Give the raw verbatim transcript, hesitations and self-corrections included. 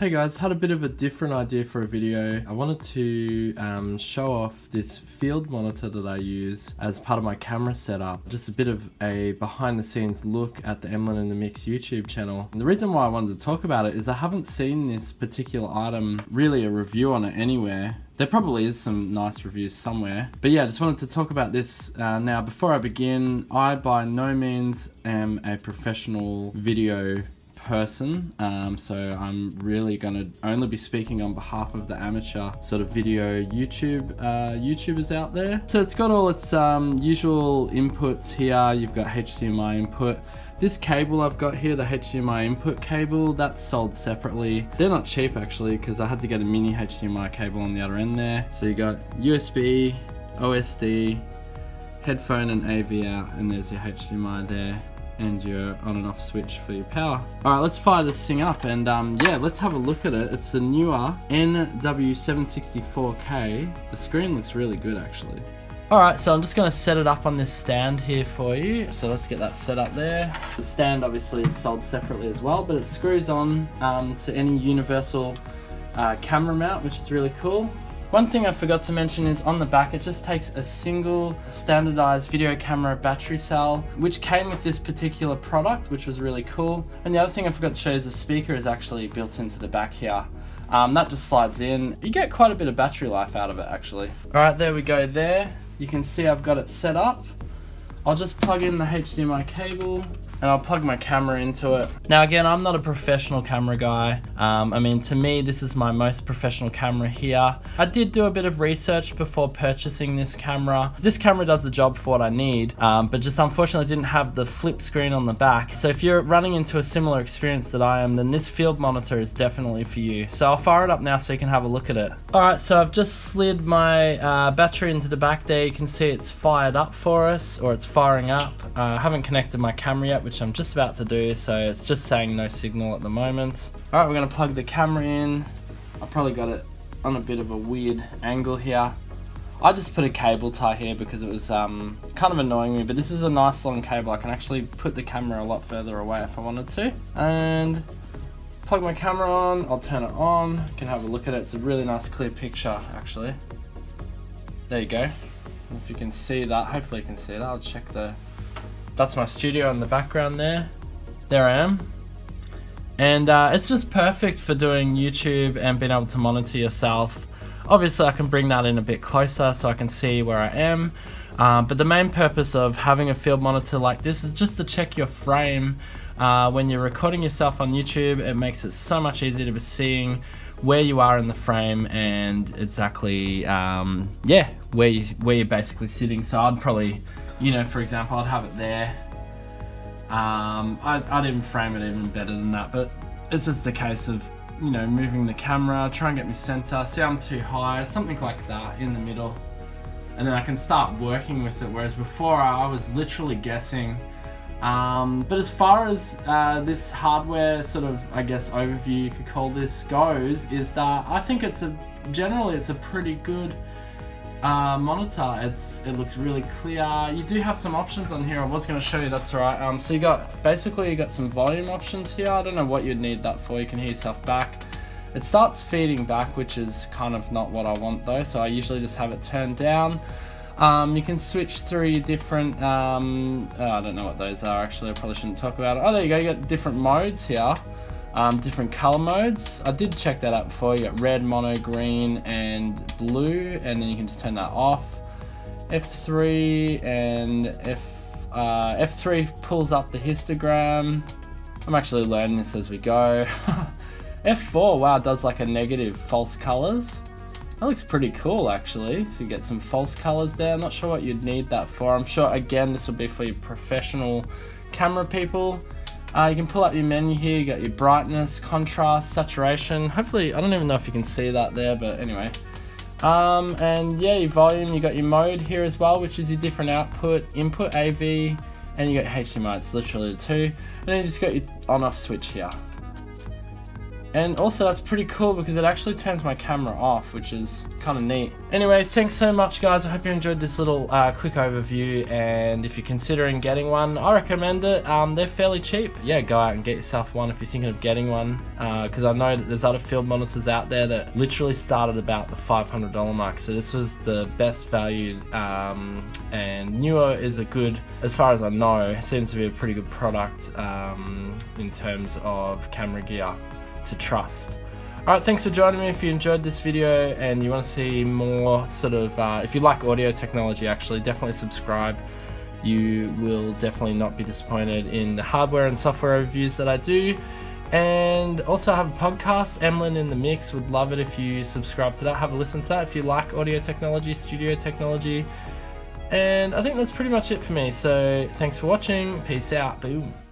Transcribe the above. Hey guys, had a bit of a different idea for a video. I wanted to um, show off this field monitor that I use as part of my camera setup. Just a bit of a behind the scenes look at the Emlyn in the Mix YouTube channel. And the reason why I wanted to talk about it is I haven't seen this particular item, really a review on it anywhere. There probably is some nice reviews somewhere. But yeah, I just wanted to talk about this. Uh, now, before I begin, I by no means am a professional video person, um, so I'm really gonna only be speaking on behalf of the amateur sort of video YouTube uh, YouTubers out there. So it's got all its um, usual inputs here. You've got H D M I input. This cable I've got here, the H D M I input cable, that's sold separately. They're not cheap actually, because I had to get a mini H D M I cable on the other end there. So you got U S B, O S D, headphone and A V out, and there's your H D M I there, and your on and off switch for your power. All right, let's fire this thing up and um, yeah, let's have a look at it. It's the newer N W seven sixty-four K. The screen looks really good actually. All right, so I'm just gonna set it up on this stand here for you. So let's get that set up there. The stand obviously is sold separately as well, but it screws on um, to any universal uh, camera mount, which is really cool. One thing I forgot to mention is on the back, it just takes a single standardized video camera battery cell, which came with this particular product, which was really cool. And the other thing I forgot to show is the speaker is actually built into the back here. Um, that just slides in. You get quite a bit of battery life out of it, actually. All right, there we go there. You can see I've got it set up. I'll just plug in the H D M I cable and I'll plug my camera into it. Now again, I'm not a professional camera guy. Um, I mean, to me, this is my most professional camera here. I did do a bit of research before purchasing this camera. This camera does the job for what I need, um, but just unfortunately didn't have the flip screen on the back. So if you're running into a similar experience that I am, then this field monitor is definitely for you. So I'll fire it up now so you can have a look at it. All right, so I've just slid my uh, battery into the back there. You can see it's fired up for us, or it's firing up. Uh, I haven't connected my camera yet, which I'm just about to do, so it's just saying no signal at the moment. All right, we're gonna plug the camera in. I probably got it on a bit of a weird angle here. I just put a cable tie here because it was um, kind of annoying me, but this is a nice long cable. I can actually put the camera a lot further away if I wanted to. And plug my camera on, I'll turn it on. You can have a look at it. It's a really nice clear picture, actually. There you go. If you can see that, hopefully you can see that. I'll check the That's my studio in the background there. There I am. And uh, it's just perfect for doing YouTube and being able to monitor yourself. Obviously I can bring that in a bit closer so I can see where I am. Uh, but the main purpose of having a field monitor like this is just to check your frame. Uh, when you're recording yourself on YouTube, it makes it so much easier to be seeing where you are in the frame and exactly, um, yeah, where, you, where you're basically sitting. So I'd probably, you know, for example, I'd have it there. Um, I'd, I'd even frame it even better than that, but it's just a case of, you know, moving the camera, try and get me center, see I'm too high, something like that in the middle. And then I can start working with it, whereas before I was literally guessing. Um, but as far as uh, this hardware sort of, I guess, overview you could call this goes, is that I think it's a, generally it's a pretty good Uh, monitor. It's it looks really clear. You do have some options on here. I was going to show you. That's right. Um, so you got basically you got some volume options here. I don't know what you'd need that for. You can hear yourself back. It starts feeding back, which is kind of not what I want though. So I usually just have it turned down. Um, you can switch through different. Um, oh, I don't know what those are actually. I probably shouldn't talk about it. Oh, there you go. You got different modes here. Um, different color modes. I did check that out before. You got red, mono, green, and blue, and then you can just turn that off. F three and F, uh, F three pulls up the histogram. I'm actually learning this as we go. F four, wow, it does like a negative false colors. That looks pretty cool actually. So you get some false colors there. I'm not sure what you'd need that for. I'm sure, again, this would be for your professional camera people. Uh, you can pull up your menu here, you got your brightness, contrast, saturation. Hopefully, I don't even know if you can see that there, but anyway. Um, and yeah, your volume, you got your mode here as well, which is your different output, input A V, and you got H D M I, it's literally the two. And then you just got your on-off switch here. And also that's pretty cool because it actually turns my camera off, which is kind of neat. Anyway, thanks so much guys. I hope you enjoyed this little uh, quick overview, and if you're considering getting one, I recommend it. Um, they're fairly cheap. Yeah, go out and get yourself one if you're thinking of getting one, because uh, I know that there's other field monitors out there that literally start at about the five hundred dollar mark. So this was the best value, um, and Neewer is a good, as far as I know, it seems to be a pretty good product um, in terms of camera gear to trust. Alright, thanks for joining me. If you enjoyed this video and you want to see more sort of, uh, if you like audio technology actually, definitely subscribe. You will definitely not be disappointed in the hardware and software reviews that I do. And also I have a podcast, Emlyn in the Mix. Would love it if you subscribe to that, have a listen to that if you like audio technology, studio technology. And I think that's pretty much it for me. So thanks for watching. Peace out. Boom.